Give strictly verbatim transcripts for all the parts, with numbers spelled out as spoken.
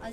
A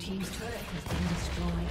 Team's turret has been destroyed.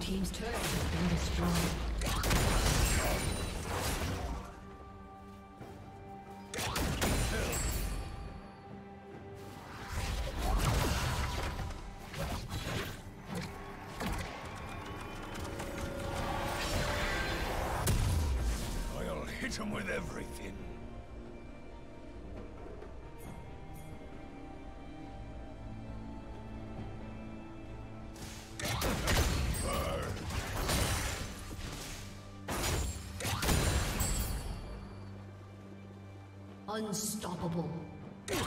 Team's turret has been destroyed. I'll hit him with everything. Unstoppable. Come on.